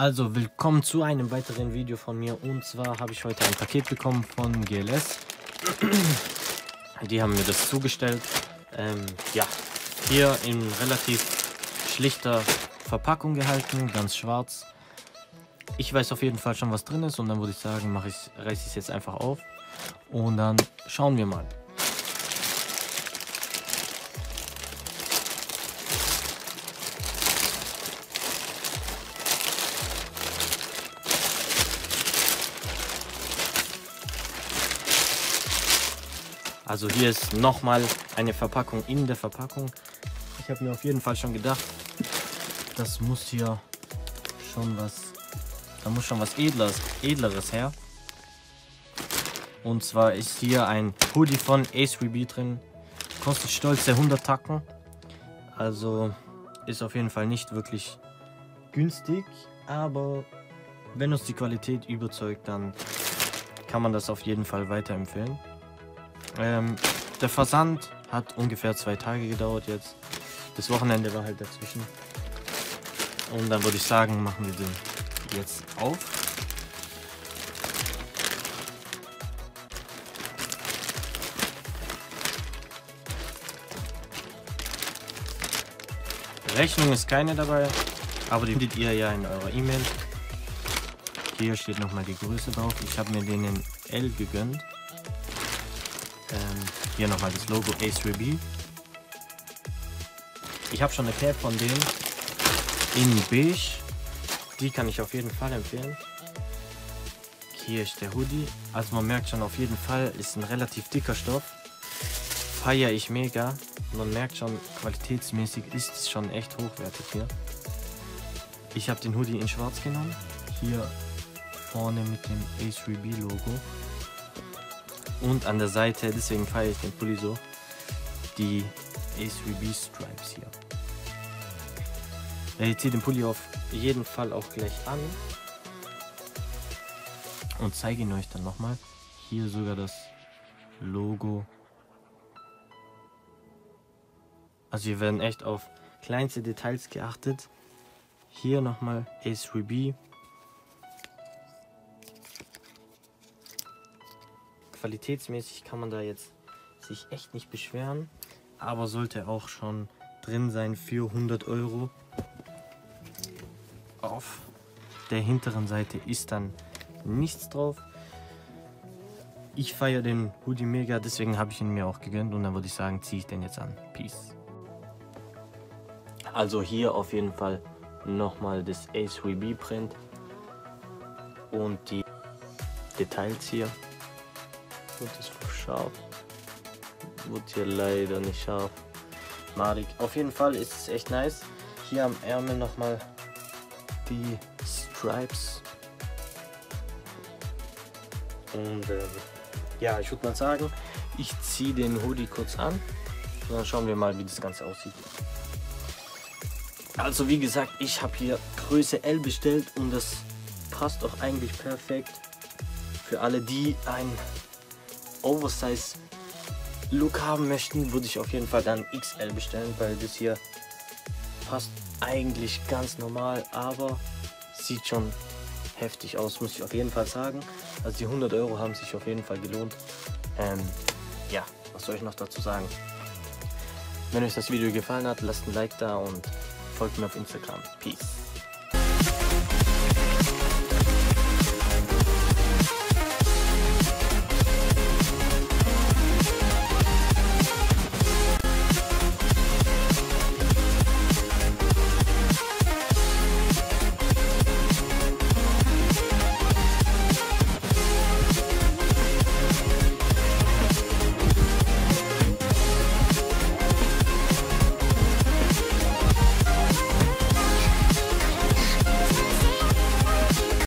Also willkommen zu einem weiteren Video von mir, und zwar habe ich heute ein Paket bekommen von GLS. Die haben mir das zugestellt. Ja, hier in relativ schlichter Verpackung gehalten, ganz schwarz. Ich weiß auf jeden Fall schon, was drin ist, und dann würde ich sagen, reiße ich es jetzt einfach auf und dann schauen wir mal. Also hier ist nochmal eine Verpackung in der Verpackung. Ich habe mir auf jeden Fall schon gedacht, das muss hier schon was, da muss schon was Edleres her. Und zwar ist hier ein Hoodie von A3B drin. Kostet stolze 100 Tacken. Also ist auf jeden Fall nicht wirklich günstig. Aber wenn uns die Qualität überzeugt, dann kann man das auf jeden Fall weiterempfehlen. Der Versand hat ungefähr 2 Tage gedauert jetzt. Das Wochenende war halt dazwischen. Und dann würde ich sagen, machen wir den jetzt auf. Rechnung ist keine dabei, aber die findet ihr ja in eurer E-Mail. Hier steht nochmal die Größe drauf. Ich habe mir den in L gegönnt. Hier nochmal das Logo A3B. Ich habe schon eine Cap von denen in beige, die kann ich auf jeden Fall empfehlen. Hier ist der Hoodie, also man merkt schon auf jeden Fall, ist ein relativ dicker Stoff, feiere ich mega. Man merkt schon, qualitätsmäßig ist es schon echt hochwertig hier. Ich habe den Hoodie in schwarz genommen, hier vorne mit dem A3B Logo. Und an der Seite, deswegen feiere ich den Pulli so, die A3B Stripes hier. Ich ziehe den Pulli auf jeden Fall auch gleich an und zeige ihn euch dann nochmal. Hier sogar das Logo. Also hier werden echt auf kleinste Details geachtet. Hier nochmal A3B. Qualitätsmäßig kann man da jetzt sich echt nicht beschweren, aber sollte auch schon drin sein für 100 €. Auf der hinteren Seite ist dann nichts drauf. Ich feiere den Hoodie mega, deswegen habe ich ihn mir auch gegönnt, und dann würde ich sagen, ziehe ich den jetzt an. Peace. Also hier auf jeden Fall nochmal das A3B Print und die Details hier. Wird das scharf? Wird hier leider nicht scharf. Madig. Auf jeden Fall ist es echt nice. Hier am Ärmel nochmal die Stripes. Und ja, ich würde mal sagen, ich ziehe den Hoodie kurz an. Und dann schauen wir mal, wie das Ganze aussieht. Also wie gesagt, ich habe hier Größe L bestellt, und das passt doch eigentlich perfekt für alle, die ein Oversize Look haben möchten. Würde ich auf jeden Fall dann XL bestellen, weil das hier passt eigentlich ganz normal, aber sieht schon heftig aus, muss ich auf jeden Fall sagen. Also die 100 € haben sich auf jeden Fall gelohnt. Ja, was soll ich noch dazu sagen? Wenn euch das Video gefallen hat, lasst ein Like da und folgt mir auf Instagram. Peace.